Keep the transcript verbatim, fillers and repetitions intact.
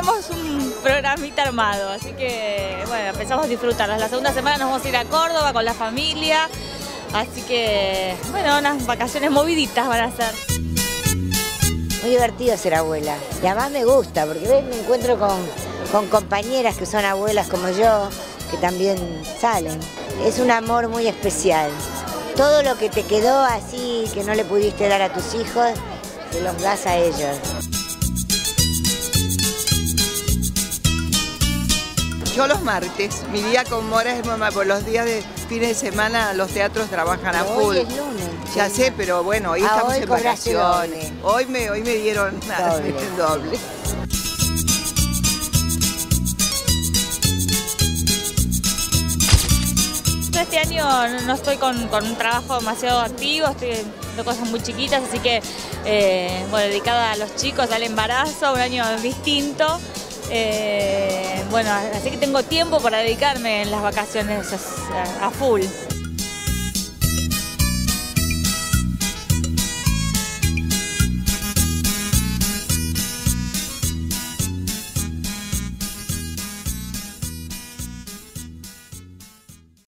tenemos un programita armado, así que bueno, empezamos disfrutarlas. La segunda semana nos vamos a ir a Córdoba con la familia, así que bueno, unas vacaciones moviditas van a ser. Muy divertido ser abuela, y además me gusta, porque ¿ves? Me encuentro con, con compañeras que son abuelas como yo, que también salen. Es un amor muy especial. Todo lo que te quedó así, que no le pudiste dar a tus hijos, te los das a ellos. Yo los martes, mi día con Mora es mamá, por los días de fines de semana los teatros trabajan a full. Hoy es lunes. Ya sé, pero bueno, hoy estamos en vacaciones. Hoy me, hoy me dieron doble. doble. Este año no estoy con, con un trabajo demasiado activo, estoy haciendo cosas muy chiquitas, así que eh, bueno, dedicada a los chicos, al embarazo, un año distinto. Eh, bueno, así que tengo tiempo para dedicarme en las vacaciones a, a full.